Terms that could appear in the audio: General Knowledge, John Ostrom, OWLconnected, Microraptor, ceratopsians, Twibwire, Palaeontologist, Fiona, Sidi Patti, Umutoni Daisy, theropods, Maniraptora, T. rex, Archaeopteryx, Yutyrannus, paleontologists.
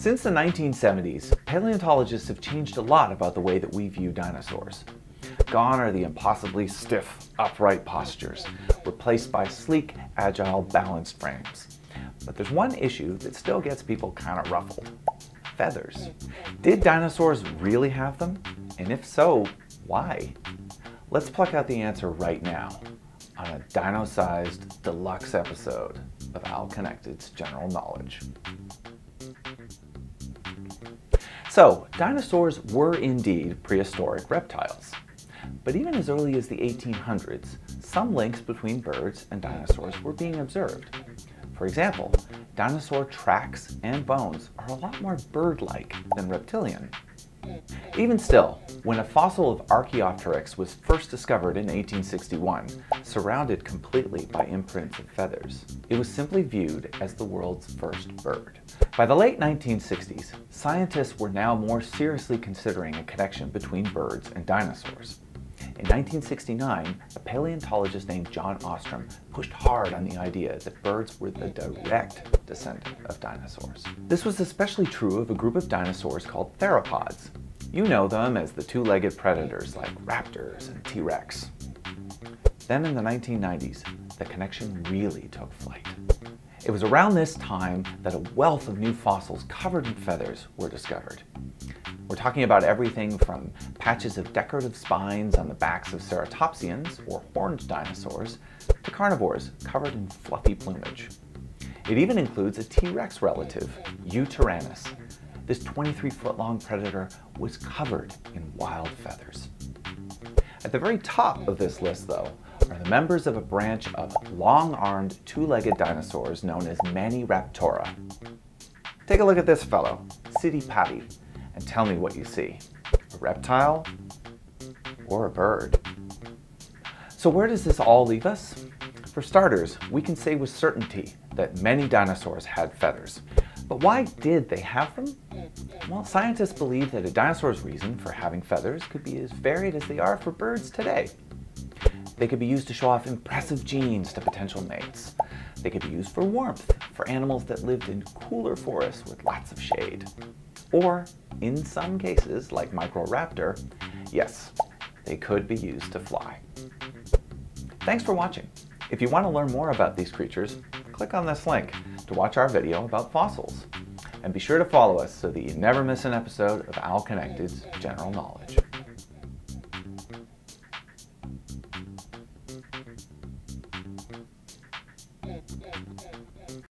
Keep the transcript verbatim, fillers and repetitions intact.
Since the nineteen seventies, paleontologists have changed a lot about the way that we view dinosaurs. Gone are the impossibly stiff, upright postures, replaced by sleek, agile, balanced frames. But there's one issue that still gets people kind of ruffled. Feathers. Did dinosaurs really have them? And if so, why? Let's pluck out the answer right now on a dino-sized deluxe episode of OWLconnected's General Knowledge. So, dinosaurs were indeed prehistoric reptiles. But even as early as the eighteen hundreds, some links between birds and dinosaurs were being observed. For example, dinosaur tracks and bones are a lot more bird-like than reptilian. Even still, when a fossil of Archaeopteryx was first discovered in eighteen sixty-one, surrounded completely by imprints of feathers, it was simply viewed as the world's first bird. By the late nineteen sixties, scientists were now more seriously considering a connection between birds and dinosaurs. In nineteen sixty-nine, a paleontologist named John Ostrom pushed hard on the idea that birds were the direct descendant of dinosaurs. This was especially true of a group of dinosaurs called theropods. You know them as the two-legged predators like raptors and T. rex. Then in the nineteen nineties, the connection really took flight. It was around this time that a wealth of new fossils covered in feathers were discovered. We're talking about everything from patches of decorative spines on the backs of ceratopsians, or horned dinosaurs, to carnivores covered in fluffy plumage. It even includes a T. rex relative, Yutyrannus. This twenty-three foot long predator was covered in wild feathers. At the very top of this list, though, are the members of a branch of long-armed, two-legged dinosaurs known as Maniraptora. Take a look at this fellow, Sidi Patti, and tell me what you see. A reptile or a bird? So where does this all leave us? For starters, we can say with certainty that many dinosaurs had feathers. But why did they have them? Well, scientists believe that a dinosaur's reason for having feathers could be as varied as they are for birds today. They could be used to show off impressive genes to potential mates. They could be used for warmth for animals that lived in cooler forests with lots of shade. Or, in some cases, like Microraptor, yes, they could be used to fly. Thanks for watching. If you want to learn more about these creatures, click on this link to watch our video about fossils. And be sure to follow us so that you never miss an episode of OWLconnected's General Knowledge.